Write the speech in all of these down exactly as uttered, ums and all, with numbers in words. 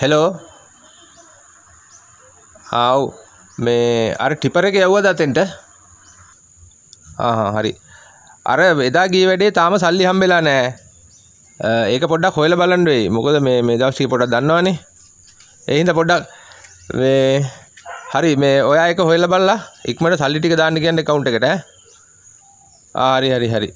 Hello आओ मे अरे tipper के यव्वदातेंट हाँ हाँ हरी अरे वेदा गी वेडे ताम साली हम बेलाने एक पोड्डा खोयल बालन रे मुको मे मे दावस्टी पोड्डा दन्नवाने एहिंदा पोड्डा वे हरी मे ओया एक होयल बालला इक्कमट साली टिक දාන්න කියන්නේ account එකට ආ හරි හරි හරි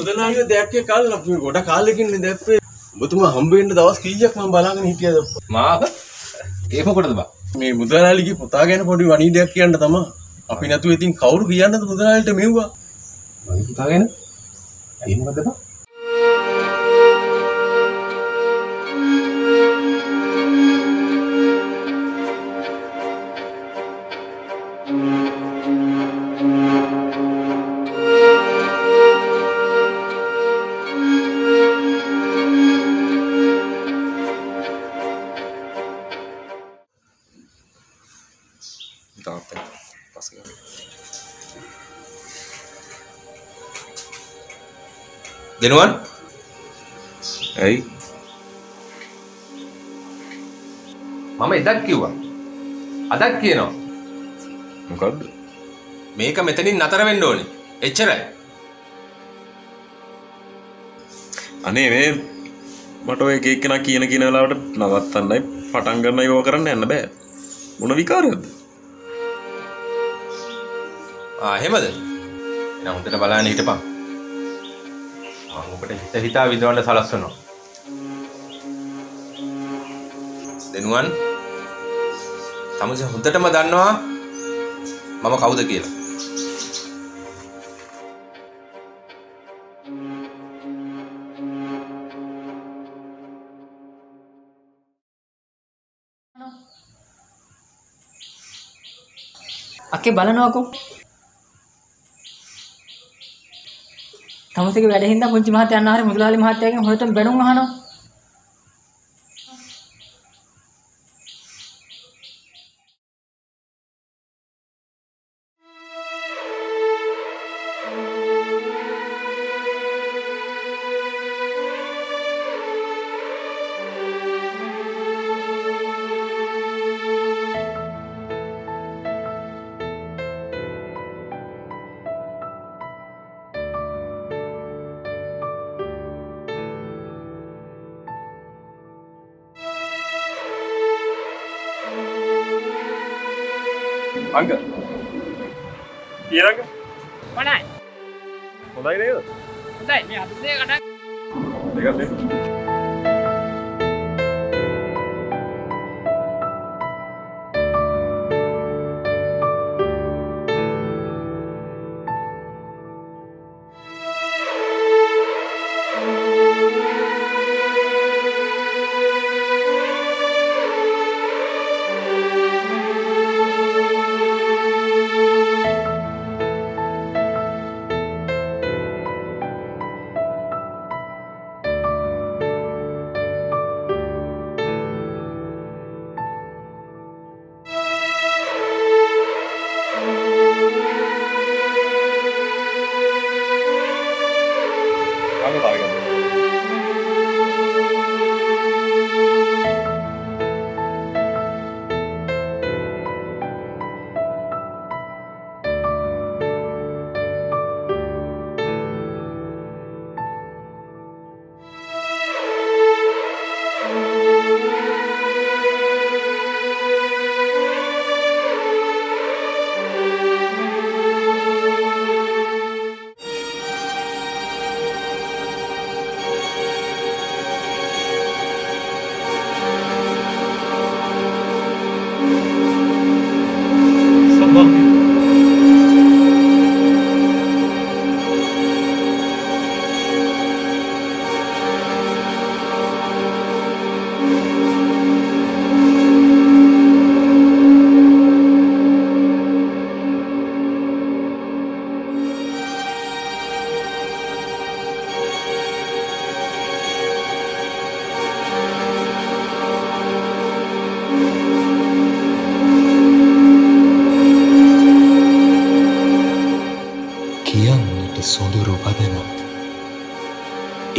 මුදලාගේ දැක්කේ කාලේ අපි ගොඩ කාලෙකින් දැක්කේ ඔබතුමා හම්බ වෙන්න දවස් කීයක් මම බලාගෙන හිටියද මාක ඒක මොකටද බා මේ මුදලාලිගේ පුතා ගැන පොඩි වණීඩයක් කියන්න තමයි අපි නැතුව ඉතින් කවුරු කියන්නද මුදලාලිට මෙව්වා මගේ පුතා ගැන ඒ මොකද බා දෙනුවන් ඇයි මම එදක් කිව්වා අදක් කියනවා මොකද්ද මේක මෙතනින් නතර වෙන්න ඕනේ එච්චරයි අනේ මේ මට ඔය එක එක්කෙනා කියන කියන වෙලාවට නවත්තන්නයි පටන් ගන්නයි ඕවා කරන්න යන්න බෑ මොන විකාරයක්ද ආ එහෙමද එහෙනම් හොඳට බලන්න හිටපන් ඔබට හිත හිතා විඳවන්න සලස්වනවා. දෙනුවන් තමසේ හොඳටම දන්නවා මම කවුද කියලා. අකේ බලනවාකෝ. තමසේගේ වැඩ හින්දා පුංචි මහත්තයා යනවා හරි මුදලාලි මහත්තයාගෙන් හොයටම බැනුම් අහනවා. Angga, iya Angga. Mana? Udah ini ya? Udah ini habis ini kan? Lihat deh.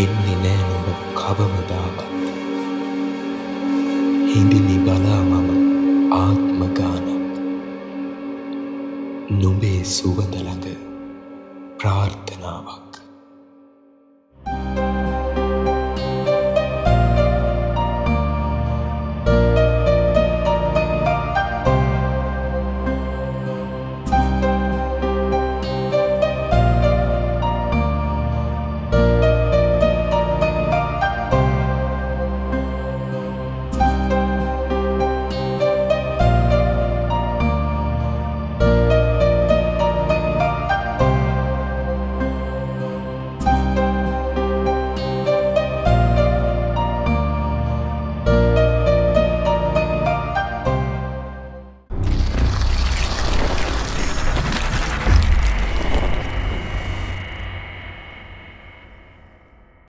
එන්නේ නෑ ඔබ කවමදාකත්. හිඳිනි බලාමම ආත්ම ගානක්. නුඹේ සුවඳ ළඟ ප්‍රාර්ථනාවක්.